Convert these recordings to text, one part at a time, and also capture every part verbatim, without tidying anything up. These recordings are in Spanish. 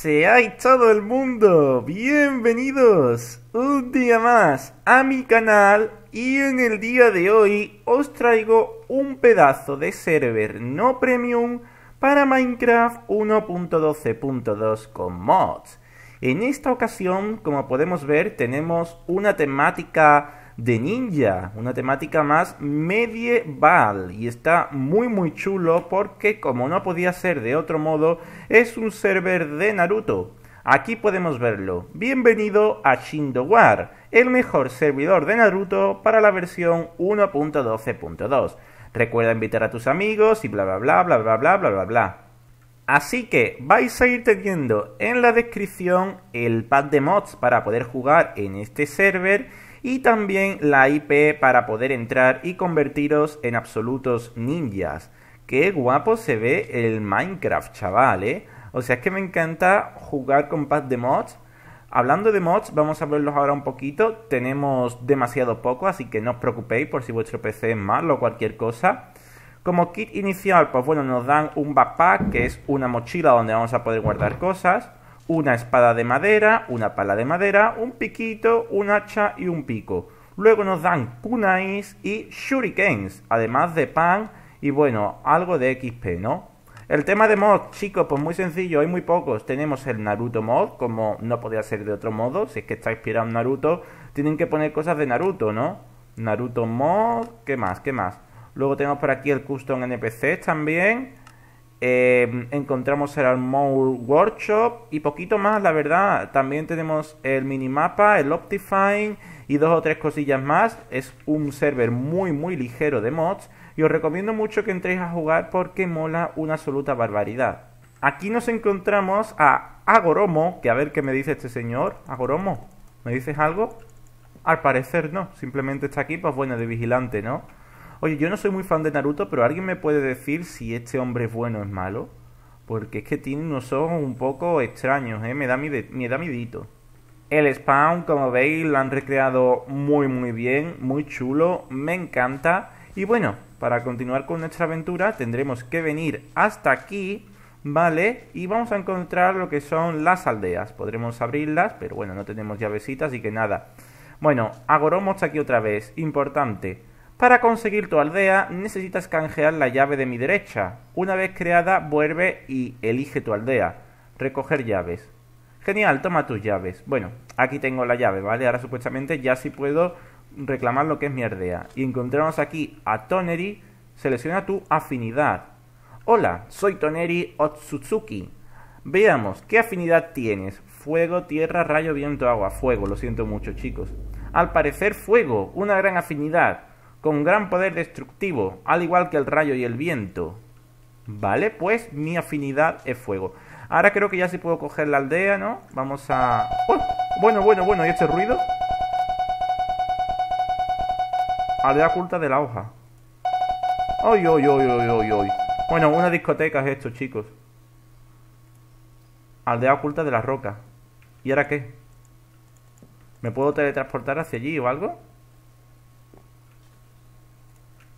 Seáis todo el mundo bienvenidos un día más a mi canal, y en el día de hoy os traigo un pedazo de server no premium para Minecraft uno punto doce punto dos con mods. En esta ocasión, como podemos ver, tenemos una temática de ninja, una temática más medieval, y está muy muy chulo porque, como no podía ser de otro modo, es un server de Naruto. Aquí podemos verlo. Bienvenido a Shindogwar, el mejor servidor de Naruto para la versión uno punto doce punto dos. Recuerda invitar a tus amigos y bla bla bla bla bla bla bla bla bla. Así que vais a ir teniendo en la descripción el pack de mods para poder jugar en este server y también la I P para poder entrar y convertiros en absolutos ninjas. ¡Qué guapo se ve el Minecraft, chaval! ¿eh? O sea, es que me encanta jugar con pack de mods. Hablando de mods, vamos a verlos ahora un poquito. Tenemos demasiado poco, así que no os preocupéis por si vuestro P C es malo o cualquier cosa. Como kit inicial, pues bueno, nos dan un backpack, que es una mochila donde vamos a poder guardar cosas, una espada de madera, una pala de madera, un piquito, un hacha y un pico. Luego nos dan kunais y shurikens, además de pan y bueno, algo de X P, ¿no? El tema de mods, chicos, pues muy sencillo, hay muy pocos. Tenemos el Naruto mod, como no podía ser de otro modo. Si es que está inspirado en Naruto, tienen que poner cosas de Naruto, ¿no? Naruto mod, ¿qué más? ¿Qué más? Luego tenemos por aquí el Custom N P C también. Eh, encontramos el Armour Workshop y poquito más, la verdad. También tenemos el minimapa, el Optifine y dos o tres cosillas más. Es un server muy, muy ligero de mods y os recomiendo mucho que entréis a jugar porque mola una absoluta barbaridad. Aquí nos encontramos a Hagoromo, que a ver qué me dice este señor. Hagoromo, ¿me dices algo? Al parecer no, simplemente está aquí, pues bueno, de vigilante, ¿no? Oye, yo no soy muy fan de Naruto, pero ¿alguien me puede decir si este hombre es bueno o es malo? Porque es que tiene unos ojos un poco extraños, ¿eh? Me da, mi de, me da midito. El spawn, como veis, lo han recreado muy muy bien, muy chulo, me encanta. Y bueno, para continuar con nuestra aventura tendremos que venir hasta aquí, ¿vale? Y vamos a encontrar lo que son las aldeas. Podremos abrirlas, pero bueno, no tenemos llavecitas, así que nada. Bueno, Hagoromo está aquí otra vez, importante. Para conseguir tu aldea necesitas canjear la llave de mi derecha. Una vez creada, vuelve y elige tu aldea. Recoger llaves. Genial, toma tus llaves. Bueno, aquí tengo la llave, ¿vale? Ahora supuestamente ya sí puedo reclamar lo que es mi aldea. Y encontramos aquí a Toneri. Selecciona tu afinidad. Hola, soy Toneri Otsutsuki. Veamos, ¿qué afinidad tienes? Fuego, tierra, rayo, viento, agua. Fuego, lo siento mucho, chicos. Al parecer, fuego, una gran afinidad. Con gran poder destructivo, al igual que el rayo y el viento. Vale, pues mi afinidad es fuego. Ahora creo que ya sí puedo coger la aldea, ¿no? Vamos a... ¡Oh! Bueno, bueno, bueno, ¿y este ruido? Aldea oculta de la hoja. ¡Ay, ay, ay, ay, ay! Bueno, una discoteca es esto, chicos. Aldea oculta de la roca. ¿Y ahora qué? ¿Me puedo teletransportar hacia allí o algo?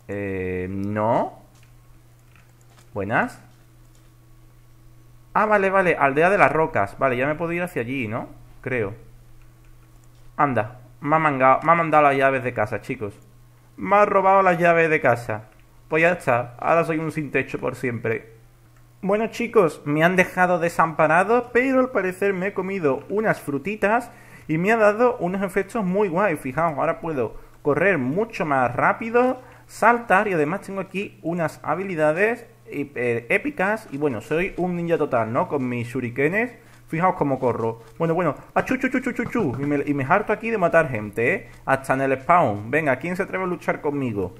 Eh, no. Buenas. Ah, vale, vale, aldea de las rocas. Vale, ya me puedo ir hacia allí, ¿no? Creo. Anda, me ha mandado las llaves de casa, chicos. Me ha robado las llaves de casa. Pues ya está, ahora soy un sin techo por siempre. Bueno, chicos, me han dejado desamparado, pero al parecer me he comido unas frutitas y me ha dado unos efectos muy guay. Fijaos, ahora puedo correr mucho más rápido, saltar, y además tengo aquí unas habilidades épicas. Y bueno, soy un ninja total, ¿no? Con mis shurikenes. Fijaos cómo corro. Bueno, bueno. Achu, chu, chu, chu, chu, chu. Y, me, y me harto aquí de matar gente, ¿eh? Hasta en el spawn. Venga, ¿quién se atreve a luchar conmigo?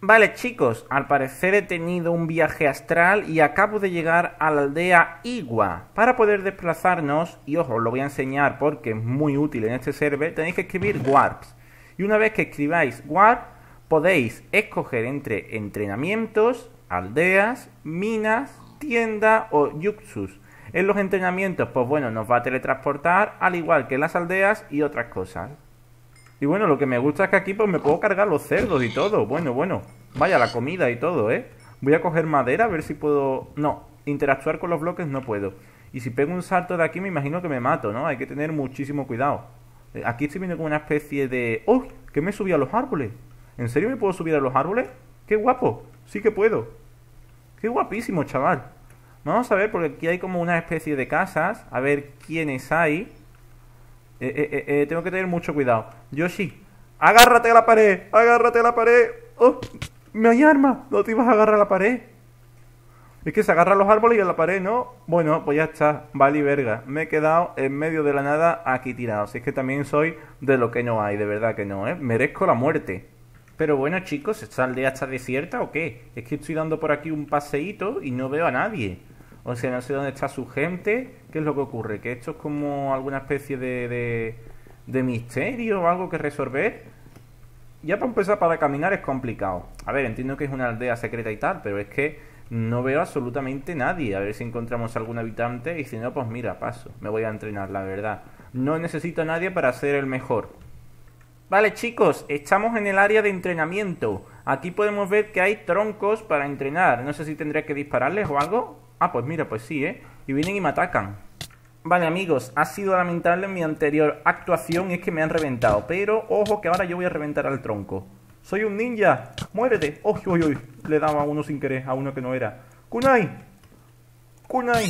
Vale, chicos. Al parecer he tenido un viaje astral y acabo de llegar a la aldea Igua. Para poder desplazarnos, y ojo, os lo voy a enseñar porque es muy útil en este server, tenéis que escribir warps. Y una vez que escribáis warp, podéis escoger entre entrenamientos, aldeas, minas, tienda o jutsu. En los entrenamientos, pues bueno, nos va a teletransportar, al igual que en las aldeas y otras cosas. Y bueno, lo que me gusta es que aquí pues me puedo cargar los cerdos y todo. Bueno, bueno, vaya la comida y todo, ¿eh? Voy a coger madera, a ver si puedo... No, interactuar con los bloques no puedo. Y si pego un salto de aquí me imagino que me mato, ¿no? Hay que tener muchísimo cuidado. Aquí estoy viendo como una especie de... ¡Oh! Que me subí a los árboles. ¿En serio me puedo subir a los árboles? ¡Qué guapo! Sí que puedo. ¡Qué guapísimo, chaval! Vamos a ver, porque aquí hay como una especie de casas. A ver quiénes hay. Eh, eh, eh, eh, tengo que tener mucho cuidado. Yoshi, agárrate a la pared. Agárrate a la pared. ¡Oh! ¡Me hay arma! No te ibas a agarrar a la pared. Es que se agarran los árboles y a la pared, ¿no? Bueno, pues ya está, vale y verga. Me he quedado en medio de la nada aquí tirado. Si es que también soy de lo que no hay, de verdad que no, ¿eh? Merezco la muerte. Pero bueno, chicos, ¿esta aldea está desierta o qué? Es que estoy dando por aquí un paseíto y no veo a nadie. O sea, no sé dónde está su gente. ¿Qué es lo que ocurre? ¿Que esto es como alguna especie de, de, de misterio o algo que resolver? Ya para empezar, para caminar es complicado. A ver, entiendo que es una aldea secreta y tal, pero es que... no veo absolutamente nadie. A ver si encontramos algún habitante. Y si no, pues mira, paso. Me voy a entrenar, la verdad. No necesito a nadie para ser el mejor. Vale, chicos. Estamos en el área de entrenamiento. Aquí podemos ver que hay troncos para entrenar. No sé si tendré que dispararles o algo. Ah, pues mira, pues sí, ¿eh? Y vienen y me atacan. Vale, amigos. Ha sido lamentable en mi anterior actuación. Y es que me han reventado. Pero, ojo, que ahora yo voy a reventar al tronco. ¡Soy un ninja! ¡Muérete! ¡Uy, uy, uy! Le he dado a uno sin querer, a uno que no era. ¡Kunai! ¡Kunai!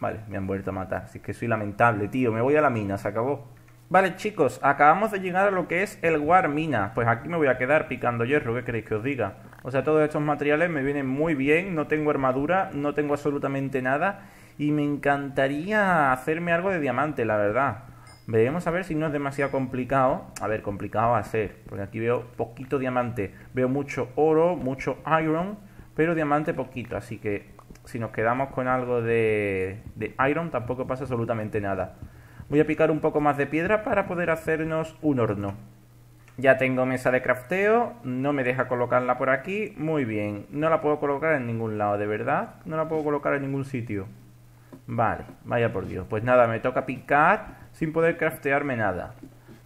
Vale, me han vuelto a matar. Así que soy lamentable, tío. Me voy a la mina, se acabó. Vale, chicos, acabamos de llegar a lo que es el War Mina. Pues aquí me voy a quedar picando hierro, ¿qué queréis que os diga? O sea, todos estos materiales me vienen muy bien. No tengo armadura, no tengo absolutamente nada. Y me encantaría hacerme algo de diamante, la verdad. Veremos a ver si no es demasiado complicado. A ver, complicado va a ser. Porque aquí veo poquito diamante. Veo mucho oro, mucho iron. Pero diamante poquito. Así que si nos quedamos con algo de, de iron tampoco pasa absolutamente nada. Voy a picar un poco más de piedra para poder hacernos un horno. Ya tengo mesa de crafteo. No me deja colocarla por aquí. Muy bien. No la puedo colocar en ningún lado, de verdad. No la puedo colocar en ningún sitio. Vale, vaya por Dios. Pues nada, me toca picar... sin poder craftearme nada.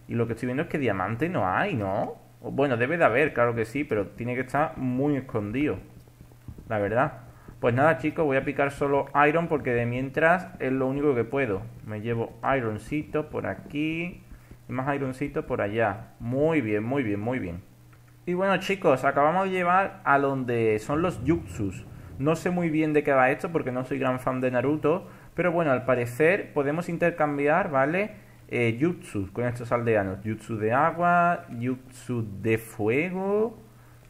Y lo que estoy viendo es que diamante no hay, ¿no? Bueno, debe de haber, claro que sí, pero tiene que estar muy escondido, la verdad. Pues nada, chicos, voy a picar solo iron porque de mientras es lo único que puedo. Me llevo ironcito por aquí y más ironcito por allá. Muy bien, muy bien, muy bien. Y bueno, chicos, acabamos de llevar a donde son los jutsus. No sé muy bien de qué va esto porque no soy gran fan de Naruto. Pero bueno, al parecer podemos intercambiar, ¿vale? Eh, jutsu con estos aldeanos. Jutsu de agua, jutsu de fuego,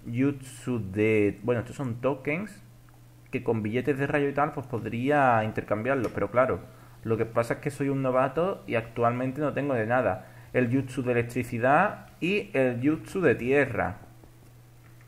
jutsu de... bueno, estos son tokens que con billetes de rayo y tal, pues podría intercambiarlos. Pero claro, lo que pasa es que soy un novato y actualmente no tengo de nada. El jutsu de electricidad y el jutsu de tierra.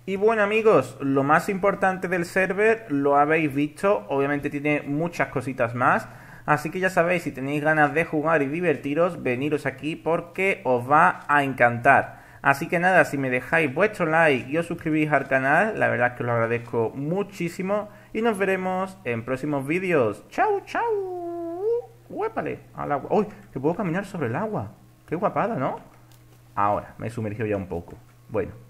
Y bueno, amigos, lo más importante del server lo habéis visto. Obviamente tiene muchas cositas más. Así que ya sabéis, si tenéis ganas de jugar y divertiros, veniros aquí porque os va a encantar. Así que nada, si me dejáis vuestro like y os suscribís al canal, la verdad es que os lo agradezco muchísimo. Y nos veremos en próximos vídeos. ¡Chao, chao! ¡Huépale! Al agua. ¡Uy! Que puedo caminar sobre el agua. ¡Qué guapada!, ¿no? Ahora, me he sumergido ya un poco. Bueno.